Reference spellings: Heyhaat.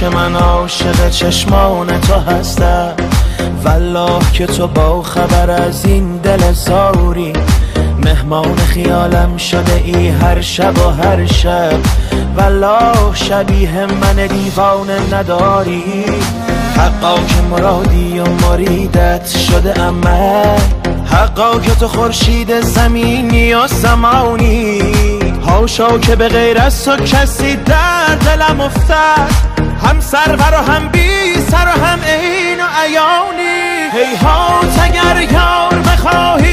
که من عاشق چشمان تو هستم، والله که تو با خبر از این دل ساری، مهمان خیالم شده ای هر شب و هر شب، والله شبیه من دیوانه نداری، حقا که مرادی و مریدت شده ام من، حقا که تو خورشید زمینی و زمانی، حاشا که به غیر از تو کسی در دلم افتد، هم سرور و هم بی سر و هم عین و عیانی. هیهات اگر یار بخواهی